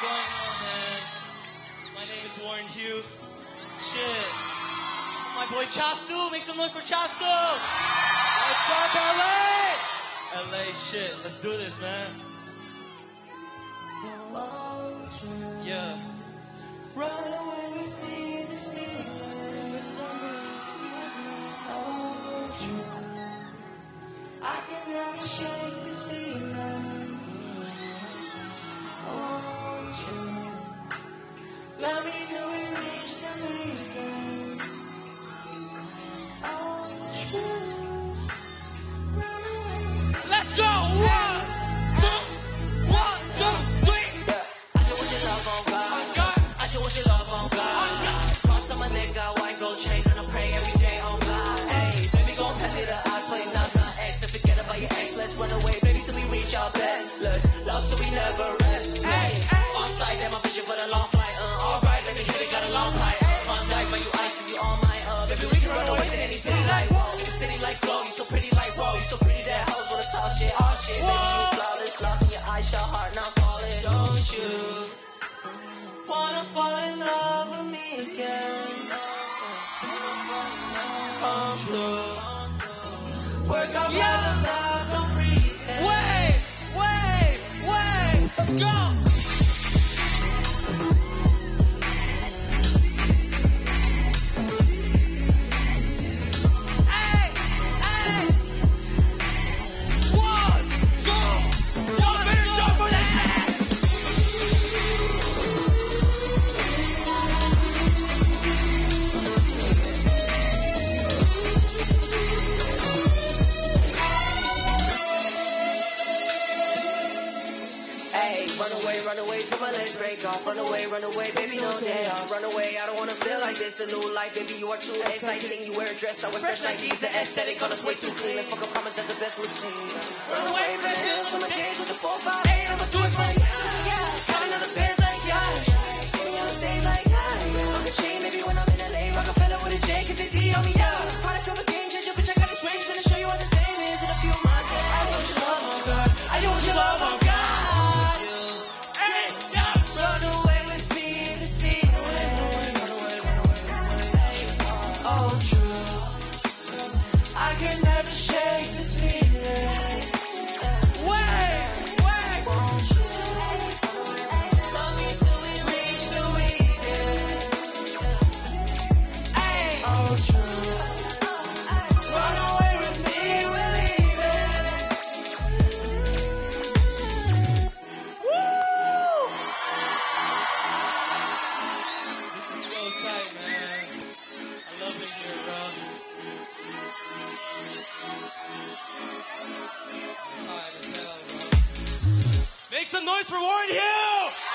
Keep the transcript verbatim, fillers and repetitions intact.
What's going on, man? My name is Warren Hugh. Shit. My boy Chasu, make some noise for Chasu! What's up, L A? L A shit, let's do this, man. Yeah. Run away with me this evening, this summer, this summer, oh, true. I can never shake this feeling, oh, true. Love me till we reach the weekend, oh, true. Run away. Let's go! One, two, one, two, three. I just want your love on God. I just want your love on God. Cross on my neck, got white gold chains, and I pray every day on God. Hey, baby, gon' pass me the eyes, play Nas, not ex, and forget about your ex. Let's run away, baby, till we reach our best. Let's love till we never rest. Hey, hey. On sight, that my vision for the long flight. Uh, alright, let me hit it, got a long pipe. On dyke, but you ice, cause you on my uh, baby, we can run away to any city like whoa. In the city like glow, you so pretty like whoa. You so pretty that hoes wanna talk shit, all shit. Whoa. Baby, you flawless, lost in your eyes, your heart not falling. Don't you wanna fall in love with me again? Come through. Work out yeah. All the love, don't pretend. Wait, wait, wait, let's go. Run away, run away till my legs break off. Run away, run away, baby, no day off. Run away, I don't wanna feel like this. A new life, baby, you are too exciting. You wear a dress, I wear fresh Nikes. The aesthetic on us way too clean. Let's fuck up comments, that's the best routine. Run away, fresh pills from my days with the four five eight. I'ma do it for you. Got another bears like yeah. See me on the stage like yeah. I'm a chain, maybe when I'm in L A. Rockefeller with a J, cause it's E on me, yeah. Product of a game changer, bitch, I got this range. Gonna show you what this name is in a few months. I want your love, oh God. I want your love, oh God. Make some noise for Warren Hugh!